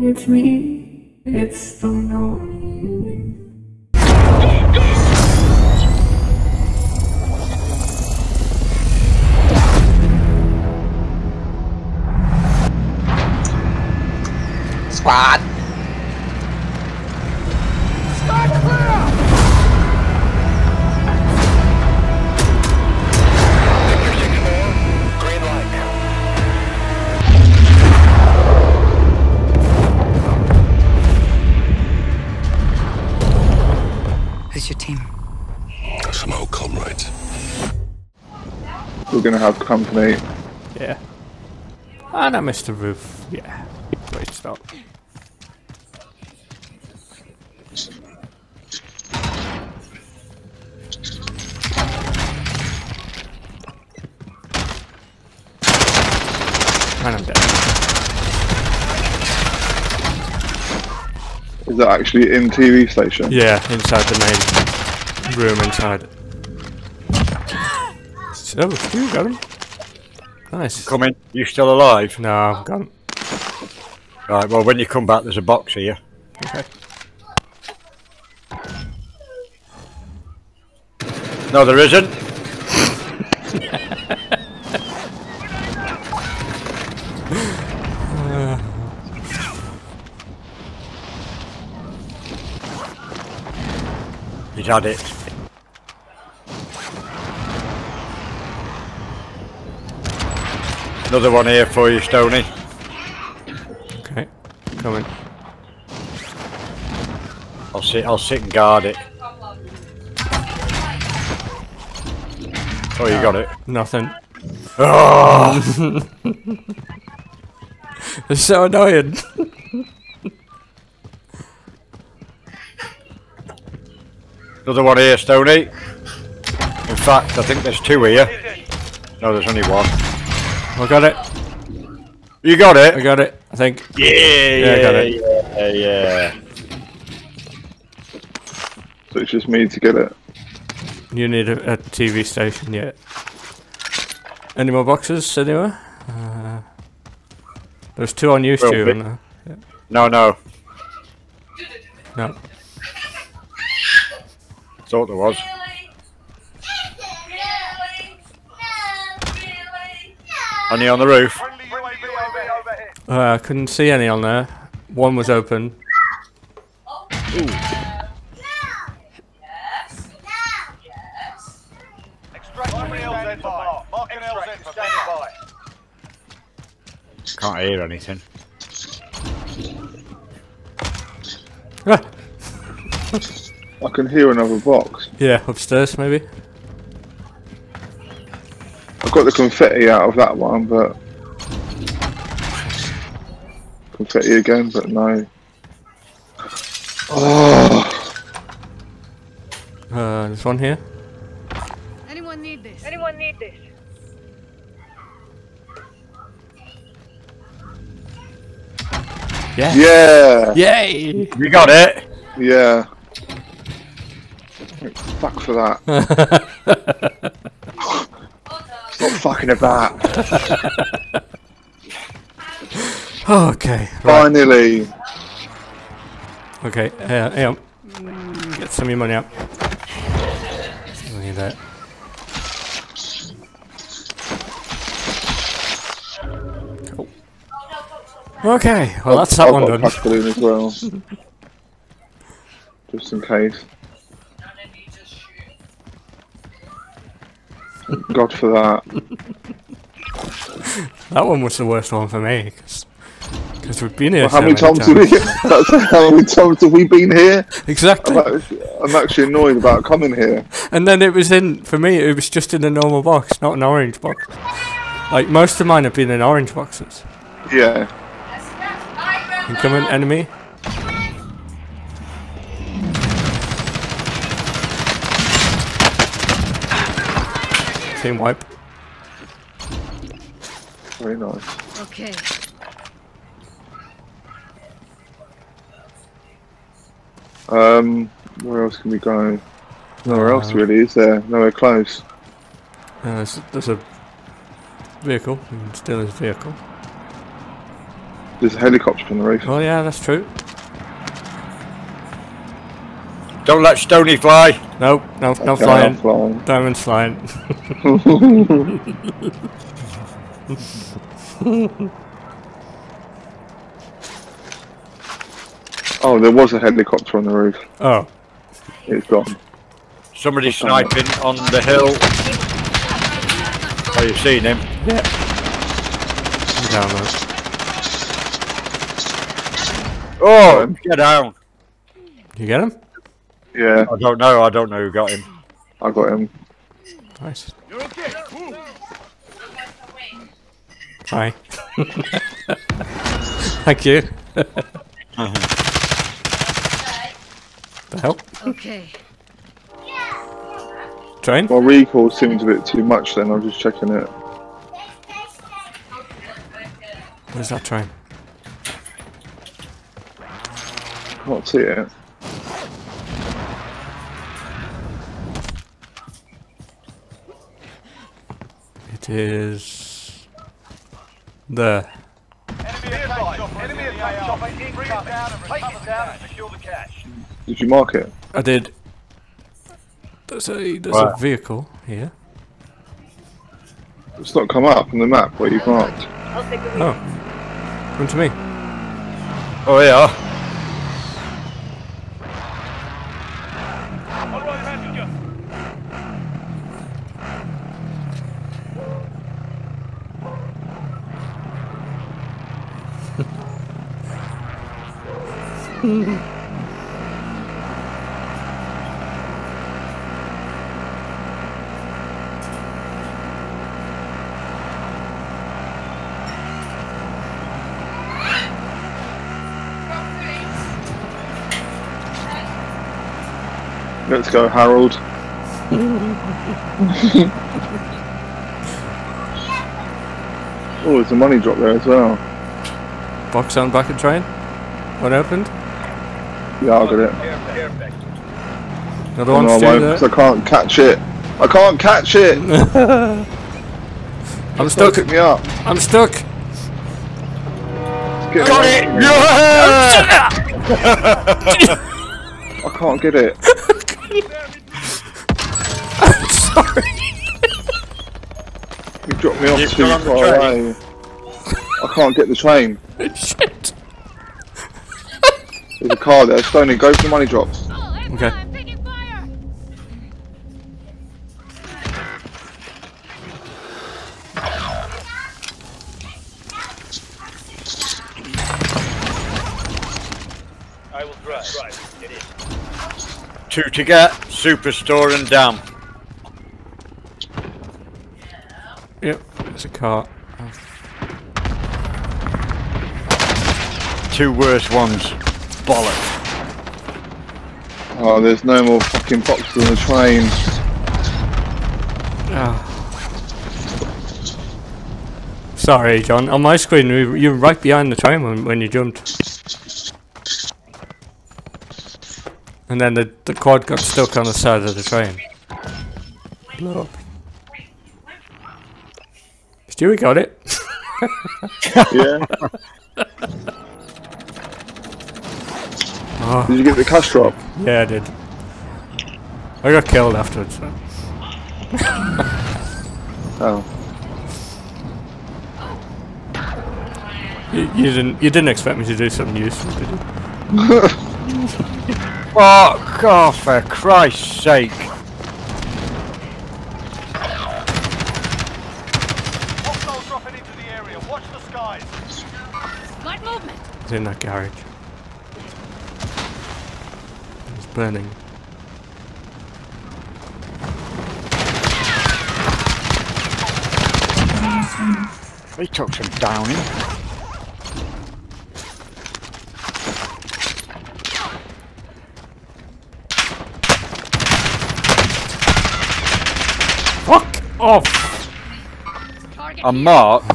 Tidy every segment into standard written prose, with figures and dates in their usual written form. It's me, it's the lonely. Squad! Start clear! Sector 6-4, green light. Who's your team? Some old comrades. We're gonna have company. Yeah. And I missed the roof. Yeah. Wait, stop. And I'm dead. Is that actually in TV station? Yeah, inside the main room inside. So, you got him. Nice. Come in. You still alive? No, I'm gone. Right, well, when you come back, there's a box here. Okay. No, there isn't. He's had it. Another one here for you, Stoney. Coming. I'll sit and guard it. Oh, you got it. Nothing. Oh! They're so annoying. Another one here, Stoney. In fact, I think there's two here. No, there's only one. I got it. You got it? I got it. I think. Yeah, I got it. So it's just me to get it. You need a TV station, yeah. Any more boxes anywhere? There's two on you, Stu. Yeah. No. Thought there was. Any on the roof? I couldn't see any on there. One was open. Ooh. Can't hear anything. I can hear another box. Yeah, upstairs maybe. I got the confetti out of that one, but... Confetti again, but no. Oh. There's one here. Anyone need this? Anyone need this? Yeah. Yeah. Yay! You got it. Yeah. Thank fuck for that. Stop fucking about. Oh, okay. Right. Finally. Okay, hang on. Get some of your money up. Something like that. Cool. Okay, well that's that one done. I've got a pack balloon as well. Just in case. Thank God for that. That one was the worst one for me. Because we've been here. Well, how many times have we been here? Exactly. I'm actually annoyed about coming here. And then it was in, for me, it was just in a normal box, not an orange box. Like most of mine have been in orange boxes. Yeah. Incoming enemy. Team wipe. Very nice. Okay. Where else can we go? Nowhere else really, is there? Nowhere close. There's a vehicle. You can steal his vehicle. There's a helicopter on the roof. Oh yeah, that's true. Don't let Stoney fly. Nope, no flying. Flying. Diamond's flying. Oh, there was a helicopter on the roof. Oh. It's gone. Somebody sniping on the hill. Oh, you've seen him? Yeah. I'm down there. Oh, get down. You get him? Yeah. I don't know who got him. I got him. Nice. You're okay. Cool. Hi. Thank you. The hell? Okay. Train? My recoil seems a bit too much then, I'm just checking it. Where's that train? Can't see it. It is... there. Did you mark it? I did. There's a vehicle here. It's not come up on the map where you've marked. Oh. Come to me. Oh, yeah. Let's go, Harold. Oh, there's a money drop there as well. Box on bucket train? Unopened? Yeah, I got it. Another one's still there. I can't catch it. I can't catch it! I'm stuck. Pick me up. I'm stuck. Got it! Yeah. I can't get it. I'm sorry. You dropped me off too far away. I can't get the train. Shit. There's a car there. Stoney, go for the money drops. Okay. I will drive. Get in. Two to get. Superstore and dam. Yep, it's a car. Two worst ones. Bollocks. Oh, there's no more fucking boxes on the train. Oh. Sorry, John. On my screen, you were right behind the train when you jumped. And then the quad got stuck on the side of the train. Blow up. Stewie got it. Yeah. Oh. Did you get the cash drop? Yeah, I did. I got killed afterwards. So. Oh. You didn't expect me to do something useful, did you? Fuck off, for Christ's sake! Hostile dropping into the area. Watch the skies. Slight movement. It's in that garage. Burning. He took some downing. Fuck off! I'm marked.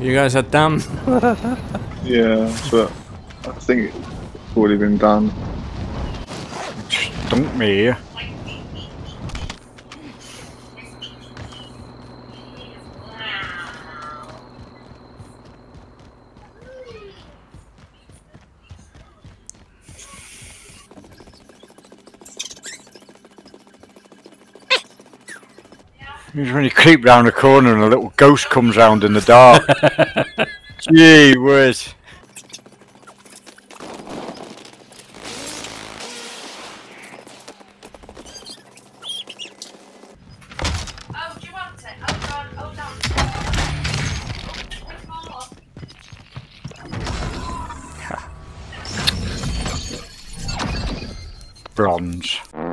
You guys are done. Yeah, but I think it's already been done. Stomp me. When you creep round the corner and a little ghost comes round in the dark. Gee whiz. Oh, do you want it? Oh, God, hold on. Bronze.